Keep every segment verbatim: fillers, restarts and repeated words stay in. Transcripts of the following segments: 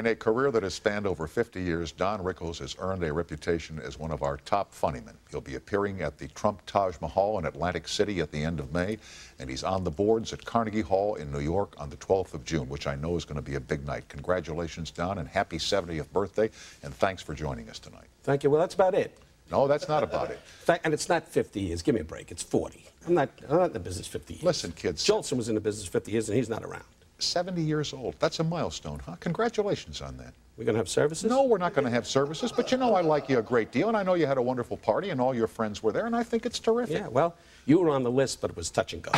In a career that has spanned over fifty years, Don Rickles has earned a reputation as one of our top funnymen. He'll be appearing at the Trump Taj Mahal in Atlantic City at the end of May, and he's on the boards at Carnegie Hall in New York on the twelfth of June, which I know is going to be a big night. Congratulations, Don, and happy seventieth birthday, and thanks for joining us tonight. Thank you. Well, that's about it. No, that's not about it. And it's not fifty years. Give me a break. It's forty. I'm not, I'm not in the business fifty years. Listen, kids. Jolson was in the business fifty years, and he's not around. seventy years old. That's a milestone, huh? Congratulations on that. We're going to have services? No, we're not going to have services, but you know I like you a great deal, and I know you had a wonderful party, and all your friends were there, and I think it's terrific. Yeah, well, you were on the list, but it was touch and go.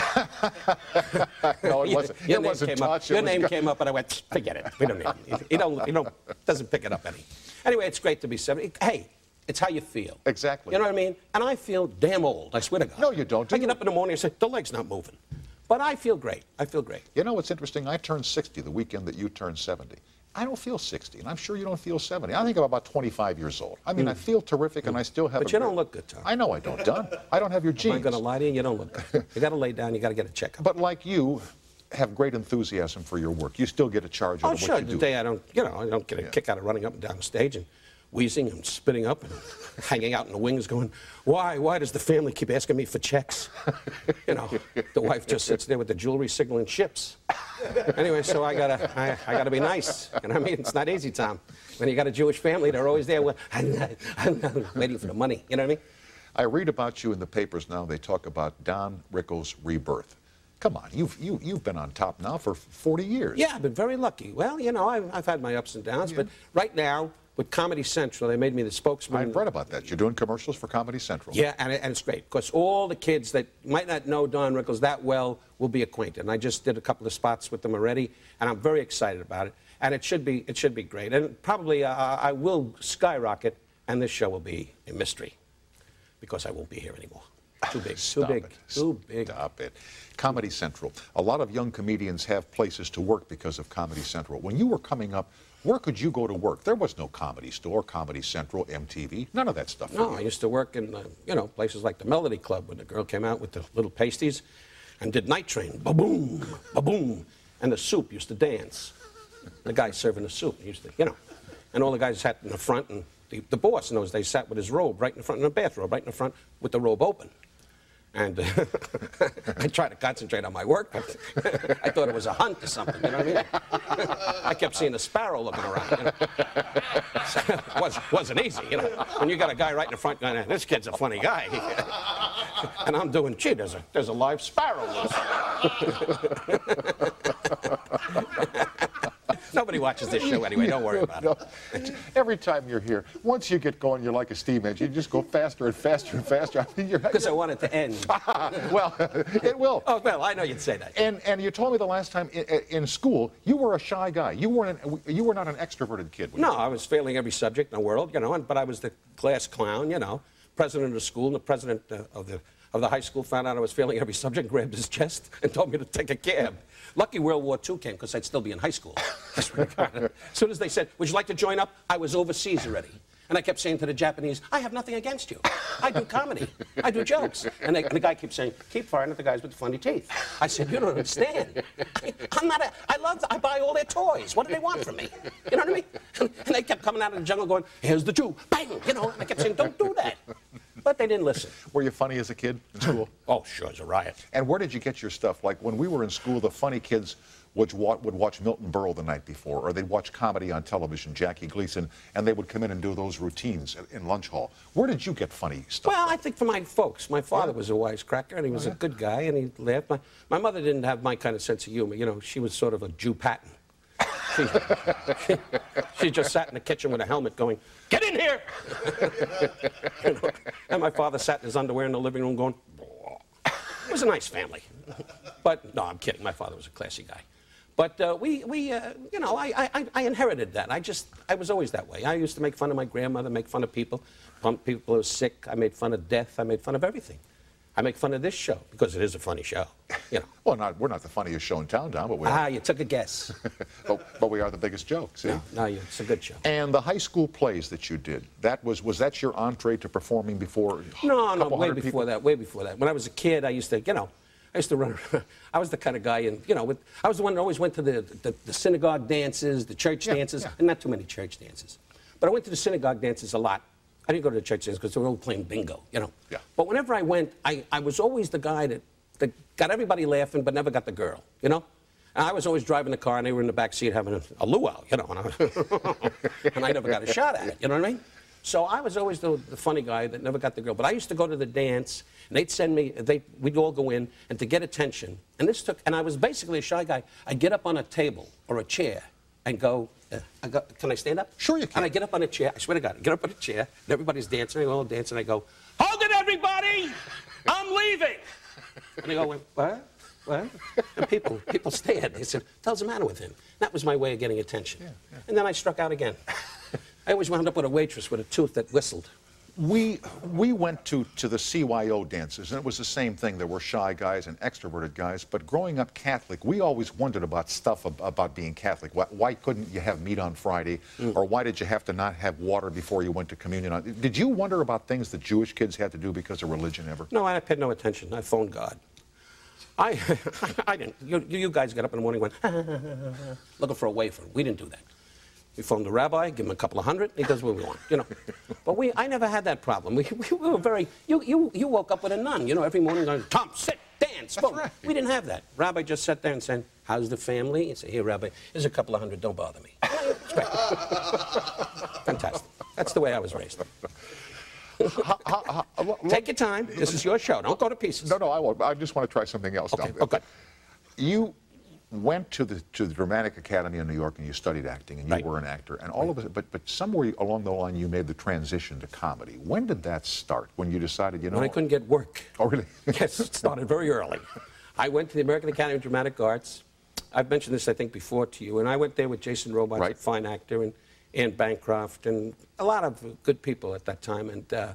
No, it wasn't. Your it name wasn't came touch. Up. Your name came up, and I went, forget it. We don't need it. It don't, it don't, doesn't pick it up any. Anyway, it's great to be seventy. Hey. It's how you feel. Exactly. You know what I mean? And I feel damn old, I swear to God. No, you don't. Do I get you? Up in the morning and say, the leg's not moving. But I feel great. I feel great. You know, it's interesting. I turned sixty the weekend that you turned seventy. I don't feel sixty, and I'm sure you don't feel seventy. I think I'm about twenty-five years old. I mean, mm. I feel terrific, mm. and I still have. But you great... don't look good, Tom. I know I don't, Don. I don't have your genes. I'm going to lie to you. You don't look good. You got to lay down. You got to get a checkup. But like you have great enthusiasm for your work. You still get a charge oh, out of sure. what you do. Oh, sure. The day I don't, you know, I don't get a yeah. kick out of running up and down the stage and wheezing and spitting up and hanging out in the wings going, why, why does the family keep asking me for checks? You know, the wife just sits there with the jewelry signaling ships. Anyway, so I gotta, I, I gotta be nice. And I mean, it's not easy, Tom. When you got a Jewish family, they're always there with, I'm not, I'm not waiting for the money, you know what I mean? I read about you in the papers now, they talk about Don Rickles' rebirth. Come on, you've, you, you've been on top now for forty years. Yeah, I've been very lucky. Well, you know, I've, I've had my ups and downs, yeah. but right now, with Comedy Central, they made me the spokesman. I've read about that. You're doing commercials for Comedy Central. Yeah, and, and it's great, because all the kids that might not know Don Rickles that well will be acquainted. And I just did a couple of spots with them already, and I'm very excited about it. And it should be, it should be great. And probably uh, I will skyrocket, and this show will be a mystery, because I won't be here anymore. Too big. Stop Too big. It. Too big. Stop it. Comedy Central. A lot of young comedians have places to work because of Comedy Central. When you were coming up, where could you go to work? There was no Comedy Store, Comedy Central, M T V, none of that stuff. No, I used to work in, uh, you know, places like the Melody Club when the girl came out with the little pasties and did Night Train, ba-boom, ba-boom, and the soup used to dance. The guy serving the soup used to, you know, and all the guys sat in the front, and the, the boss in those days sat with his robe right in the front, in the bathrobe, right in the front with the robe open. And uh, I tried to concentrate on my work, but I thought it was a hunt or something, you know what I mean? I kept seeing a sparrow looking around, you know? So it wasn't, wasn't easy, you know? When you got a guy right in the front going, this kid's a funny guy. And I'm doing, gee, there's a, there's a live sparrow loose. Nobody watches this show anyway, don't worry about no. it. Every time you're here, once you get going, you're like a steam engine. You just go faster and faster and faster. Because I, mean, you're, you're... I want it to end. Well, it will. Oh, well, I know you'd say that. And, and you told me the last time in, in school, you were a shy guy. You, weren't an, you were not an extroverted kid. No, you? I was failing every subject in the world, you know, and, but I was the class clown, you know, president of the school, and the president uh, of the... of the high school found out I was failing every subject, grabbed his chest, and told me to take a cab. Lucky World War Two came, because I'd still be in high school. As soon as they said, would you like to join up? I was overseas already. And I kept saying to the Japanese, I have nothing against you. I do comedy. I do jokes. And, they, and the guy keeps saying, keep firing at the guys with the funny teeth. I said, you don't understand. I, I'm not a, I love, I buy all their toys. What do they want from me? You know what I mean? And, and they kept coming out of the jungle going, here's the Jew. Bang! You know, and I kept saying, don't do that. But they didn't listen. Were you funny as a kid in school? Oh, sure, it was a riot. And where did you get your stuff? Like, when we were in school, the funny kids would, wa would watch Milton Berle the night before, or they'd watch comedy on television, Jackie Gleason, and they would come in and do those routines in lunch hall. Where did you get funny stuff? Well, from? I think from my folks. My father yeah. was a wisecracker, and he was oh, yeah. a good guy, and he laughed. My, my mother didn't have my kind of sense of humor. You know, she was sort of a Jew Patton. She, she, she just sat in the kitchen with a helmet going, get in here! You know? And my father sat in his underwear in the living room going, Bleh. It was a nice family. But, no, I'm kidding. My father was a classy guy. But uh, we, we uh, you know, I, I, I inherited that. I just, I was always that way. I used to make fun of my grandmother, make fun of people, pump people who were sick. I made fun of death. I made fun of everything. I make fun of this show, because it is a funny show, you know. Well, not, we're not the funniest show in town, Don, but we are. Ah, you took a guess. but, but we are the biggest joke, see? No, no, it's a good show. And the high school plays that you did, that was, was that your entree to performing before? No, no, way before people? that, way before that. When I was a kid, I used to, you know, I used to run around. I was the kind of guy, and you know, with, I was the one that always went to the, the, the synagogue dances, the church yeah, dances, yeah. and not too many church dances. But I went to the synagogue dances a lot. I didn't go to the church dances because they were all playing bingo, you know. Yeah. But whenever I went, I, I was always the guy that, that got everybody laughing but never got the girl, you know. And I was always driving the car, and they were in the back seat having a, a luau, you know, and I, and I never got a shot at it, you know what I mean? So I was always the, the funny guy that never got the girl. But I used to go to the dance, and they'd send me, they, we'd all go in, and to get attention, and this took, and I was basically a shy guy. I'd get up on a table or a chair and go, uh, I go, can I stand up? Sure you can. And I get up on a chair, I swear to God, I get up on a chair, and everybody's dancing, they're all dancing, and I go, hold it, everybody, I'm leaving. And they go, what? Well, and people, people stared. They said, "What's the matter with him?" That was my way of getting attention. Yeah, yeah. And then I struck out again. I always wound up with a waitress with a tooth that whistled. We, we went to, to the C Y O dances, and it was the same thing. There were shy guys and extroverted guys, but growing up Catholic, we always wondered about stuff ab about being Catholic. Why, why couldn't you have meat on Friday, mm. or why did you have to not have water before you went to communion? On, did you wonder about things that Jewish kids had to do because of religion ever? No, I paid no attention. I phoned God. I, I didn't. You, you guys got up in the morning and went, looking for a wafer. We didn't do that. We phoned the rabbi, give him a couple of hundred, he does what we want, you know. But we, I never had that problem. We, we were very, you, you, you woke up with a nun, you know, every morning going, Tom, sit, dance, boom. Right. We didn't have that. Rabbi just sat there and said, how's the family? He said, here, Rabbi, here's a couple of hundred, don't bother me. That's right. Fantastic. That's the way I was raised. ha, ha, ha, Take your time. This is your show. Don't go to pieces. No, no, I won't. I just want to try something else. Okay, okay. You went to the to the Dramatic Academy in New York, and you studied acting, and you right. were an actor, and all right. of it. But but somewhere along the line, you made the transition to comedy. When did that start? When you decided, you know? When I couldn't get work. Oh, really? Yes, it started very early. I went to the American Academy of Dramatic Arts. I've mentioned this, I think, before to you, and I went there with Jason Robards, right. a fine actor, and. Ann Bancroft, and a lot of good people at that time. And uh,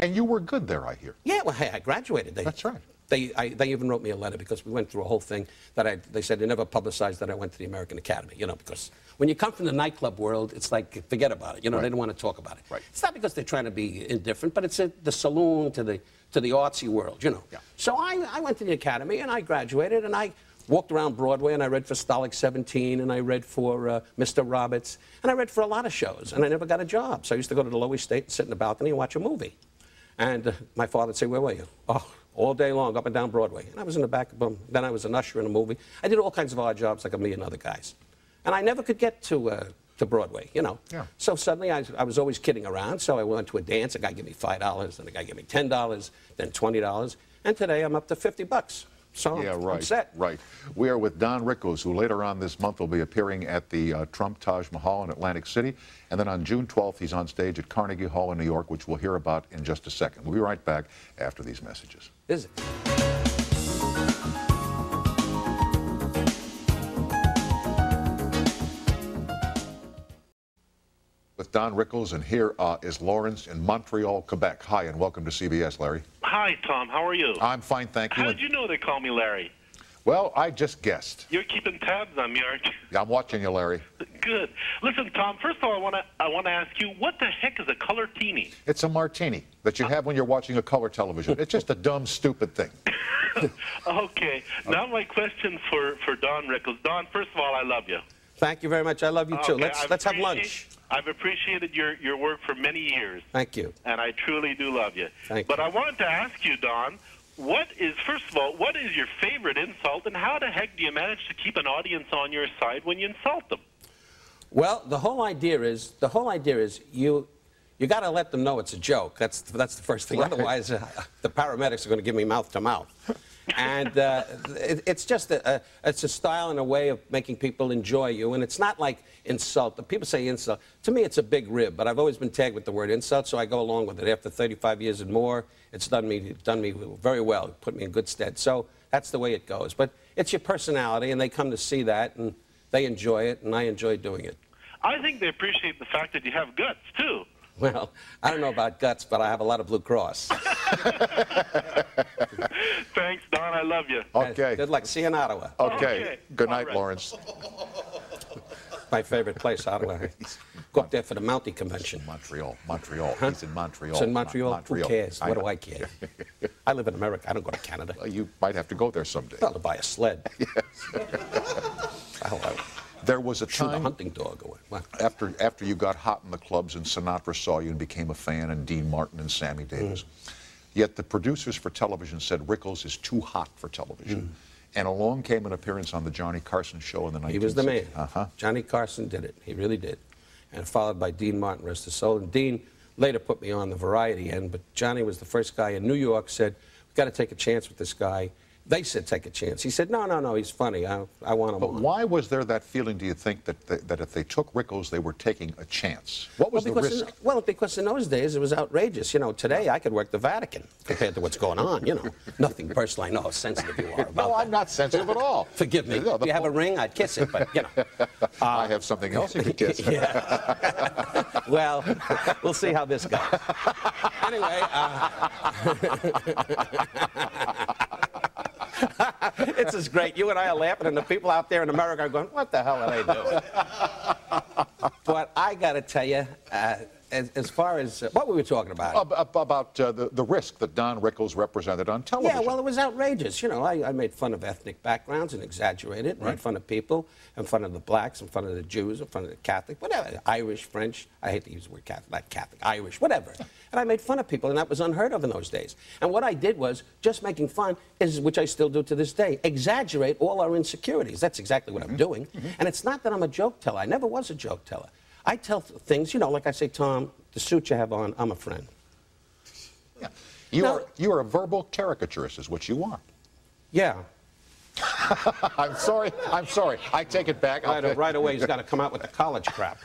and you were good there, I hear. Yeah, well, hey, I graduated. They, That's right. They, I, they even wrote me a letter because we went through a whole thing that I, they said they never publicized that I went to the American Academy, you know, because when you come from the nightclub world, it's like, forget about it, you know, right. they don't want to talk about it. Right. It's not because they're trying to be indifferent, but it's a, the saloon to the, to the artsy world, you know. Yeah. So I, I went to the Academy, and I graduated, and I... walked around Broadway, and I read for Stalag seventeen, and I read for uh, Mister Roberts, and I read for a lot of shows, and I never got a job. So I used to go to the Lower East State and sit in the balcony and watch a movie. And uh, my father would say, where were you? Oh, all day long, up and down Broadway. And I was in the back of them. Then I was an usher in a movie. I did all kinds of odd jobs like a million other guys. And I never could get to, uh, to Broadway, you know. Yeah. So suddenly, I, I was always kidding around. So I went to a dance. A guy gave me five dollars, then a guy gave me ten dollars, then twenty dollars. And today, I'm up to fifty bucks. So yeah, right, I'm set. Right. We are with Don Rickles, who later on this month will be appearing at the uh, Trump Taj Mahal in Atlantic City. And then on June twelfth, he's on stage at Carnegie Hall in New York, which we'll hear about in just a second. We'll be right back after these messages. Is it? Don Rickles, and here uh, is Lawrence in Montreal, Quebec. Hi, and welcome to C B S, Larry. Hi, Tom. How are you? I'm fine, thank you. How did you know they call me Larry? Well, I just guessed. You're keeping tabs on me, aren't you? Yeah, I'm watching you, Larry. Good. Listen, Tom, first of all, I want to I want to ask you, what the heck is a colortini? It's a martini that you have when you're watching a color television. It's just a dumb, stupid thing. Okay. Now my question for, for Don Rickles. Don, first of all, I love you. Thank you very much. I love you, too. Okay, let's, let's have lunch. I've appreciated your, your work for many years. Thank you. And I truly do love you. Thank but you. I wanted to ask you, Don, what is, first of all, what is your favorite insult, and how the heck do you manage to keep an audience on your side when you insult them? Well, the whole idea is, the whole idea is you, you got to let them know it's a joke. That's, that's the first thing. Right. Otherwise, uh, the paramedics are going to give me mouth to mouth. And uh, it, it's just a, a, it's a style and a way of making people enjoy you. And it's not like insult. People say insult. To me, it's a big rib, but I've always been tagged with the word insult, so I go along with it. After thirty-five years and more, it's done me, done me very well. It put me in good stead. So that's the way it goes. But it's your personality, and they come to see that, and they enjoy it, and I enjoy doing it. I think they appreciate the fact that you have guts, too. Well, I don't know about guts, but I have a lot of Blue Cross. Thanks, Don. I love you. Okay. Good luck. See you in Ottawa. Okay. okay. Good night, right. Lawrence. My favorite place, Ottawa. Go up there for the mounting convention. Montreal, Montreal. Huh? He's in Montreal. It's in Montreal. Mon Montreal. Who cares? I what know. do I care? I live in America. I don't go to Canada. Well, you might have to go there someday. I'll buy a sled. Yes. There was a time. Shoot a hunting dog away. Wow. After after you got hot in the clubs and Sinatra saw you and became a fan, and Dean Martin and Sammy Davis. Mm. Yet the producers for television said Rickles is too hot for television. Mm. And along came an appearance on the Johnny Carson show in the nineteen sixties. He was the man. Uh-huh. Johnny Carson did it. He really did. And followed by Dean Martin, rest his soul. And Dean later put me on the variety end, but Johnny was the first guy in New York said, we've got to take a chance with this guy. They said, take a chance. He said, no, no, no, he's funny. I, I want him But on. Why was there that feeling, do you think, that, they, that if they took Rickles, they were taking a chance? What was well, the risk? In, well, because in those days, it was outrageous. You know, today, I could work the Vatican compared to what's going on, you know. Nothing personal. I know how sensitive you are about No, I'm that. not sensitive at all. Forgive me. No, if you have a ring, I'd kiss it, but, you know. Uh, I have something else you could kiss. Yeah. Well, we'll see how this goes. Anyway, uh... This is great. You and I are laughing, and the people out there in America are going, what the hell are they doing? But I got to tell you, uh, as, as far as uh, what we were talking about. About, about uh, the, the risk that Don Rickles represented on television. Yeah, well, it was outrageous. You know, I, I made fun of ethnic backgrounds and exaggerated, right. Made fun of people, in front of the blacks, in front of the Jews, in front of the Catholic, whatever, Irish, French. I hate to use the word Catholic, not Catholic, Irish, whatever. And I made fun of people, and that was unheard of in those days. And what I did was, just making fun, is which I still do to this day, exaggerate all our insecurities. That's exactly what mm-hmm. I'm doing. Mm-hmm. And it's not that I'm a joke teller. I never was a joke teller. I tell things, you know, like I say, Tom, the suit you have on, I'm a friend. Yeah. You, now, are, you are a verbal caricaturist is what you are. Yeah. I'm sorry. I'm sorry. I take it back. Right, okay. Right away, he's got to come out with the college crap.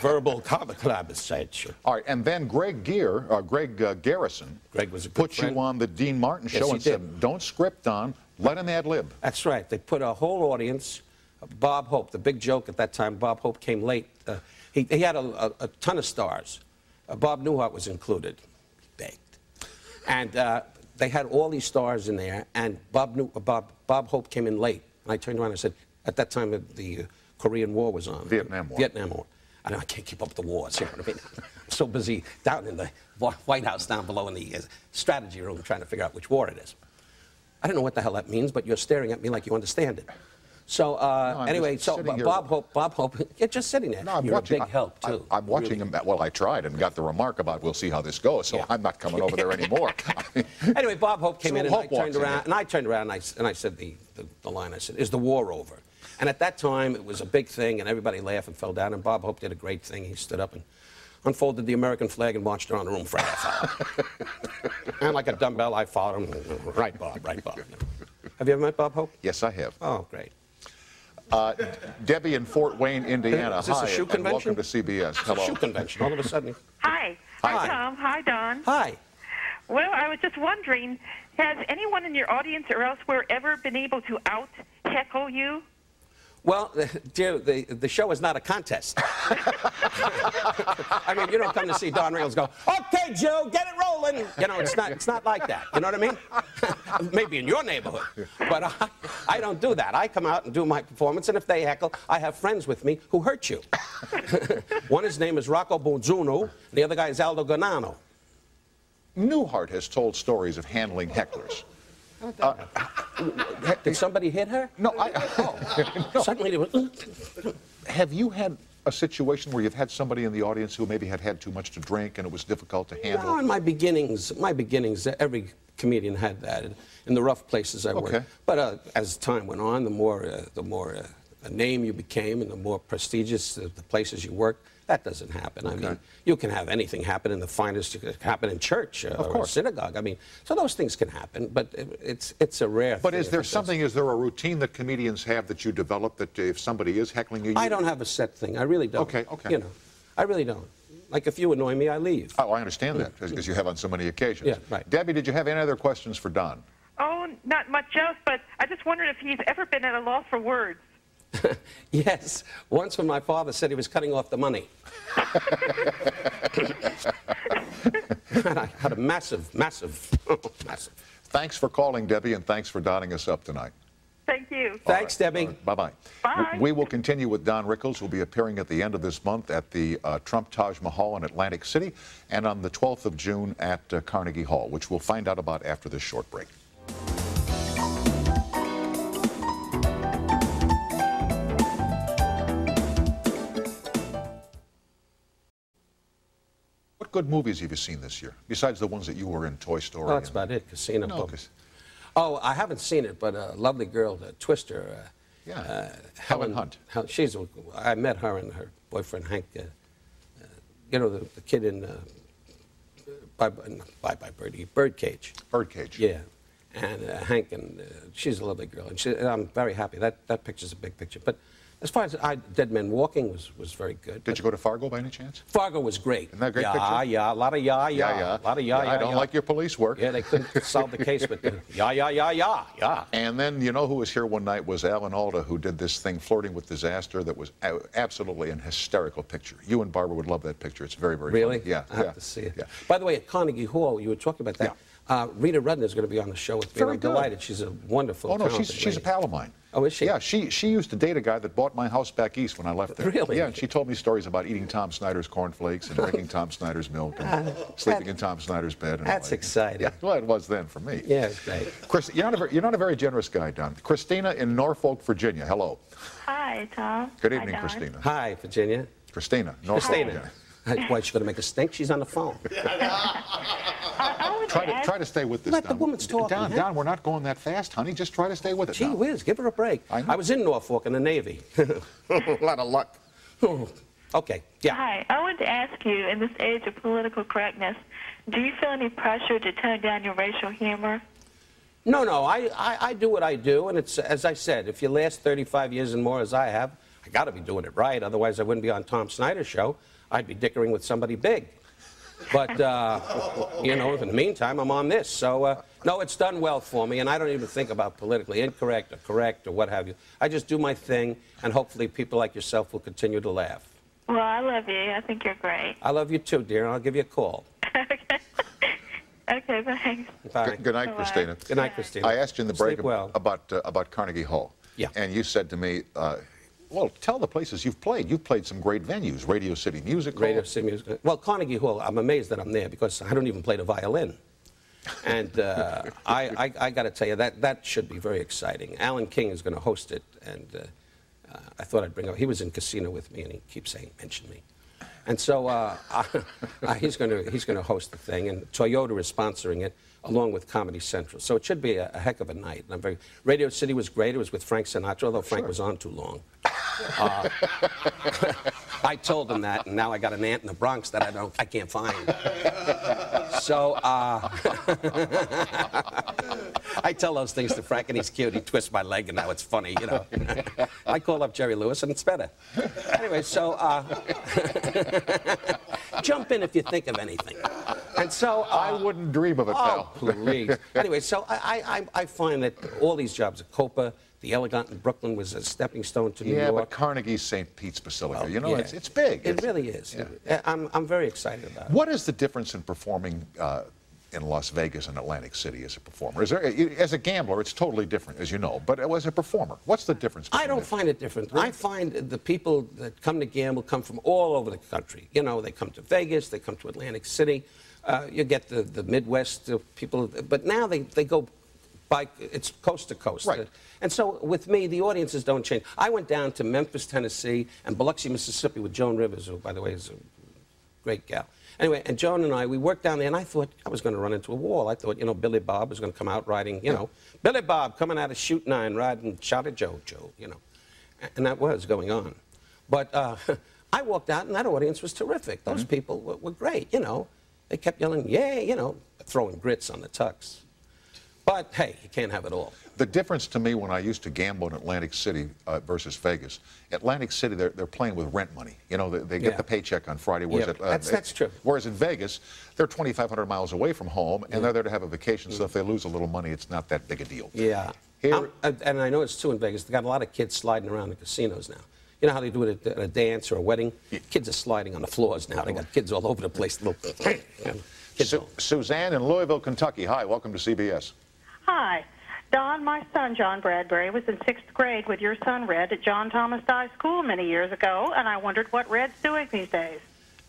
Verbal comic club is such. All right, and then Greg Gear, uh, Greg uh, Garrison, Greg was a good put friend. you on the Dean Martin show yes, and did. said, "Don't script, Don. Let him ad lib." That's right. They put a whole audience. Bob Hope, the big joke at that time. Bob Hope came late. Uh, he, he had a, a, a ton of stars. Uh, Bob Newhart was included. He begged, and. Uh, They had all these stars in there, and Bob, knew, uh, Bob, Bob Hope came in late. And I turned around and I said, at that time, the uh, Korean War was on. Vietnam War. Vietnam War. I know I can't keep up with the wars, you know what I mean? I'm so busy down in the White House down below in the uh, strategy room trying to figure out which war it is. I don't know what the hell that means, but you're staring at me like you understand it. So, uh, no, anyway, so Bob here. Hope, Bob Hope, you're just sitting there. No, I'm You're watching, a big I, help, too. I, I'm watching really. him. Well, I tried and got the remark about we'll see how this goes, so yeah. I'm not coming over there anymore. Anyway, Bob Hope came so in, and Hope I turned around, in. and I turned around, and I, and I said the, the, the line, I said, is the war over? And at that time, it was a big thing, and everybody laughed and fell down, and Bob Hope did a great thing. He stood up and unfolded the American flag and marched around the room for a half hour. And like a dumbbell, I followed him. Right, Bob, right, Bob. Have you ever met Bob Hope? Yes, I have. Oh, great. Uh, Debbie in Fort Wayne, Indiana. Is this Hi, a shoe convention? Welcome to C B S. Hello. Shoe convention. All of a sudden. Hi. Hi. Hi, Tom. Hi, Don. Hi. Well, I was just wondering, has anyone in your audience or elsewhere ever been able to out heckle you? Well, dear, the, the show is not a contest. I mean, you don't come to see Don Rickles go, okay, Joe, get it rolling. You know, it's not, it's not like that. You know what I mean? Maybe in your neighborhood. But I, I don't do that. I come out and do my performance, and if they heckle, I have friends with me who hurt you. One, his name is Rocco Bonzunu, and the other guy is Aldo Ganano. Newhart has told stories of handling hecklers. Uh, did somebody hit her? No, I... Oh. No. Suddenly they were... Have you had a situation where you've had somebody in the audience who maybe had had too much to drink and it was difficult to handle? No, in my beginnings, my beginnings, every comedian had that. In the rough places I worked. Okay. But uh, as time went on, the more, uh, the more uh, a name you became and the more prestigious uh, the places you worked, that doesn't happen. Okay. I mean, you can have anything happen in the finest, it can happen in church uh, or synagogue. I mean, so those things can happen, but it, it's it's a rare but thing. But is there something, does. is there a routine that comedians have that you develop that if somebody is heckling you? you I don't have a set thing. I really don't. Okay, okay. You know, I really don't. Like, if you annoy me, I leave. Oh, I understand that, because you have on so many occasions. Yeah, right. Debbie, did you have any other questions for Don? Oh, not much else, but I just wondered if he's ever been at a loss for words. Yes. Once when my father said he was cutting off the money. And I had a massive, massive, massive. Thanks for calling, Debbie, and thanks for dotting us up tonight. Thank you. Thanks, right. Debbie. Right. Bye-bye. Bye. We will continue with Don Rickles, who will be appearing at the end of this month at the uh, Trump Taj Mahal in Atlantic City, and on the twelfth of June at uh, Carnegie Hall, which we'll find out about after this short break. What good movies have you seen this year, besides the ones that you were in, Toy Story? Well, that's and, about it, Casino. No, Oh, I haven't seen it, but a lovely girl, the Twister. Uh, yeah, uh, Helen, Helen Hunt. Hel she's. A, I met her and her boyfriend Hank. Uh, uh, you know the, the kid in uh, Bye Bye Birdie, Birdcage. Birdcage. Yeah, and uh, Hank and uh, she's a lovely girl, and, she, and I'm very happy. That that picture's a big picture. But as far as I, Dead Man Walking was was very good. Did you go to Fargo by any chance? Fargo was great. Isn't that a great yeah, picture? Yeah, a lot of yeah, yeah, yeah, yeah. A lot of yeah, yeah. I don't yeah. like your police work. Yeah, they couldn't solve the case, but the yeah, yeah, yeah, yeah, yeah. And then you know who was here one night was Alan Alda, who did this thing, Flirting with Disaster, that was absolutely an hysterical picture. You and Barbara would love that picture. It's very, very really. Funny. Yeah, I yeah. have to see it. Yeah. By the way, at Carnegie Hall, you were talking about that. Yeah. Uh, Rita Rudner is going to be on the show with me. I'm delighted. She's a wonderful. Oh no, she's lady. she's a pal of mine. Oh, is she? Yeah, she, she used to date a guy that bought my house back east when I left there. Really? Yeah, and she told me stories about eating Tom Snyder's cornflakes and drinking Tom Snyder's milk and uh, sleeping that, in Tom Snyder's bed. And that's all exciting. Yeah, well, it was then for me. Yeah, it's great. Chris, you're not, a, you're not a very generous guy, Don. Christina in Norfolk, Virginia. Hello. Hi, Tom. Good evening, Hi, Christina. Hi, Virginia. Christina, Norfolk, Hi. Virginia. Why, she's going to make us think she's on the phone. I, I try, to, try to stay with this, Let Don. the woman's talk. Don, huh? Don, we're not going that fast, honey. Just try to stay with it. Gee whiz, give her a break. I, I was in Norfolk in the Navy. A lot of luck. Okay, yeah. Hi, I wanted to ask you, in this age of political correctness, do you feel any pressure to tone down your racial humor? No, no, I, I, I do what I do, and it's, as I said, if you last thirty-five years and more as I have, I got to be doing it right, otherwise I wouldn't be on Tom Snyder's show. I'd be dickering with somebody big. But, uh, you know, in the meantime, I'm on this. So, uh, no, it's done well for me, and I don't even think about politically incorrect or correct or what have you. I just do my thing, and hopefully people like yourself will continue to laugh. Well, I love you. I think you're great. I love you, too, dear, and I'll give you a call. Okay. Okay, thanks. Bye. Good night, Bye. Christina. Good night, Christina. I asked you in the break well. about, uh, about Carnegie Hall. Yeah. And you said to me... Uh, Well, tell the places you've played. You've played some great venues, Radio City Music Hall. Radio City Music Hall. Well, Carnegie Hall, I'm amazed that I'm there because I don't even play the violin. And uh, I, I, I got to tell you, that, that should be very exciting. Alan King is going to host it, and uh, uh, I thought I'd bring up... He was in Casino with me, and he keeps saying, mention me. And so uh, I, he's going to he's going to host the thing, and Toyota is sponsoring it, along with Comedy Central. So it should be a, a heck of a night. And I'm very... Radio City was great. It was with Frank Sinatra, although Frank sure. was on too long. Uh, I told him that, and now I got an aunt in the Bronx that I don't, I can't find. So uh, I tell those things to Frank, and he's cute. He twists my leg, and now it's funny, you know. I call up Jerry Lewis, and it's better. Anyway, so uh, jump in if you think of anything. And so uh, I wouldn't dream of it, oh, pal. Please. Anyway, so I, I I find that all these jobs at Copa. The Elegant in Brooklyn was a stepping stone to New yeah, York. Yeah, but Carnegie's Saint Pete's Basilica, oh, you know, yeah. it's, it's big. It it's, really is. Yeah. I'm, I'm very excited about it. What is the difference in performing uh, in Las Vegas and Atlantic City as a performer? Is there, as a gambler, it's totally different, as you know, but as a performer, what's the difference? I don't find it different. Really? I find the people that come to gamble come from all over the country. You know, they come to Vegas, they come to Atlantic City. Uh, you get the, the Midwest people, but now they, they go... By, it's coast to coast. Right. And so with me, the audiences don't change. I went down to Memphis, Tennessee, and Biloxi, Mississippi with Joan Rivers, who, by the way, is a great gal. Anyway, and Joan and I, we worked down there, and I thought I was going to run into a wall. I thought, you know, Billy Bob was going to come out riding, you know, Billy Bob coming out of Shoot Nine, riding Shout at Joe, Joe, you know. And that was going on. But uh, I walked out, and that audience was terrific. Those mm-hmm. people were, were great, you know. They kept yelling, yeah, you know, throwing grits on the tux. But, hey, you can't have it all. The difference to me when I used to gamble in Atlantic City uh, versus Vegas, Atlantic City, they're, they're playing with rent money. You know, they, they get yeah. the paycheck on Friday. Whereas yeah, it, uh, that's, that's true. It, whereas in Vegas, they're twenty-five hundred miles away from home, and yeah. they're there to have a vacation, so if they lose a little money, it's not that big a deal. Yeah. Here, uh, and I know it's, too, in Vegas. They've got a lot of kids sliding around the casinos now. You know how they do it at a dance or a wedding? Yeah. Kids are sliding on the floors now. They got kids all over the place. Su Suzanne in Louisville, Kentucky. Hi, welcome to C B S. Hi. Don, my son, John Bradbury, was in sixth grade with your son, Red, at John Thomas Dye's school many years ago, and I wondered what Red's doing these days.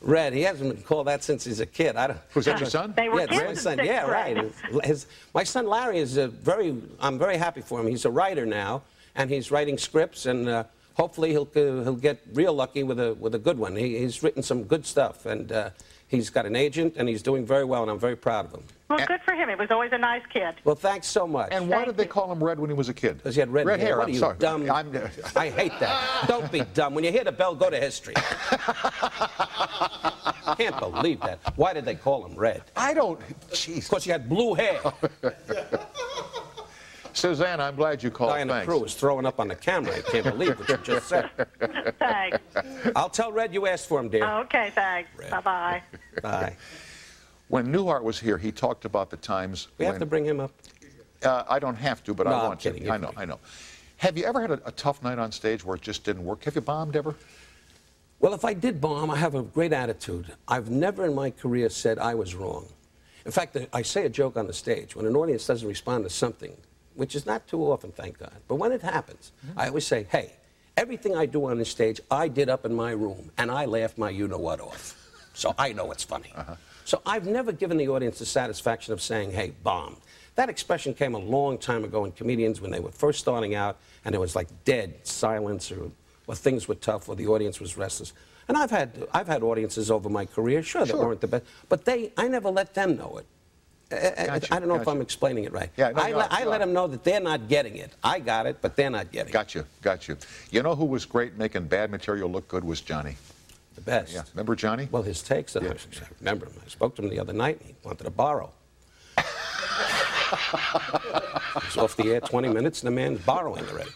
Red, he hasn't been called that since he's a kid. I don't. Was that your son? They were yeah, kids my son. In yeah, grade. Right. His, my son Larry is a very. I'm very happy for him. He's a writer now, and he's writing scripts, and uh, hopefully he'll uh, he'll get real lucky with a with a good one. He, he's written some good stuff, and uh, he's got an agent, and he's doing very well, and I'm very proud of him. Well, and, good for him. He was always a nice kid. Well, thanks so much. And why Thank did they call him Red when he was a kid? Because he had red, red hair. hair. What I'm are sorry. you, dumb? I'm, uh, I hate that. Don't be dumb. When you hear the bell, go to history. I can't believe that. Why did they call him Red? I don't... Jeez. Of course, he had blue hair. Suzanne, I'm glad you called. Diana Thanks. Prue is throwing up on the camera. I can't believe what you just said. Thanks. I'll tell Red you asked for him, dear. Okay, thanks. Bye-bye. Bye. When Newhart was here, he talked about the times We when, have to bring him up. Uh, I don't have to, but no, I want kidding, to. I know, kidding. I know. Have you ever had a, a tough night on stage where it just didn't work? Have you bombed ever? Well, if I did bomb, I have a great attitude. I've never in my career said I was wrong. In fact, I say a joke on the stage. When an audience doesn't respond to something, which is not too often, thank God, but when it happens, mm-hmm. I always say, hey, everything I do on the stage, I did up in my room, and I laughed my you-know-what off. So I know it's funny. Uh-huh. So I've never given the audience the satisfaction of saying, hey, bombed. That expression came a long time ago in comedians when they were first starting out, and there was like dead silence, or, or things were tough, or the audience was restless. And I've had, I've had audiences over my career, sure, sure. that weren't the best, but they, I never let them know it. Gotcha, I don't know gotcha. if I'm explaining it right. Yeah, no, I, no, le I no. let them know that they're not getting it. I got it, but they're not getting gotcha, it. Gotcha, gotcha. You know who was great making bad material look good was Johnny. The best. Yeah. Remember Johnny? Well, his takes, yeah. I remember him. I spoke to him the other night, and he wanted to borrow. He's off the air twenty minutes, and the man's borrowing already.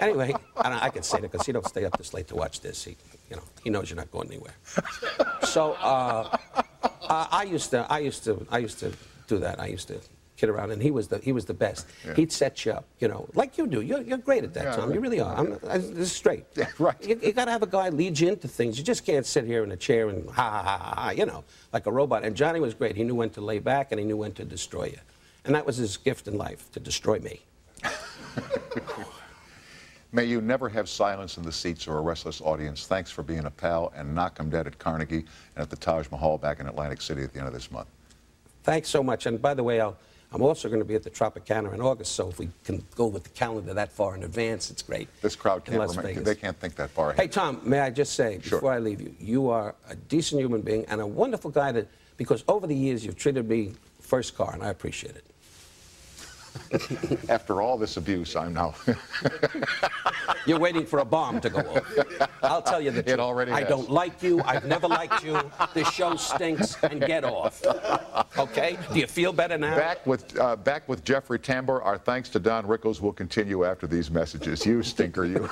Anyway, and I can say that because he don't stay up this late to watch this. He, you know, he knows you're not going anywhere. So uh, uh, I used to, I used to, I used to do that. I used to kid around, and he was the, he was the best. Yeah. He'd set you up, you know, like you do. You're, you're great at that, yeah, Tom. Right. You really are. I'm, I, this is straight. Yeah, right. You, you got to have a guy lead you into things. You just can't sit here in a chair and ha ha ha ha, you know, like a robot. And Johnny was great. He knew when to lay back, and he knew when to destroy you, and that was his gift in life, to destroy me. May you never have silence in the seats or a restless audience. Thanks for being a pal, and knock 'em dead at Carnegie and at the Taj Mahal back in Atlantic City at the end of this month. Thanks so much. And by the way, I'll, I'm also going to be at the Tropicana in August, so if we can go with the calendar that far in advance, it's great. This crowd can't remember, they can't think that far ahead. Hey, Tom, may I just say, before sure. I leave you, you are a decent human being and a wonderful guy, to, because over the years you've treated me first car, and I appreciate it. After all this abuse, I'm now... You're waiting for a bomb to go off. I'll tell you the truth. It already I has. don't like you. I've never liked you. The show stinks, and get off. Okay? Do you feel better now? Back with, uh, back with Jeffrey Tambor. Our thanks to Don Rickles will continue after these messages. You stinker, you.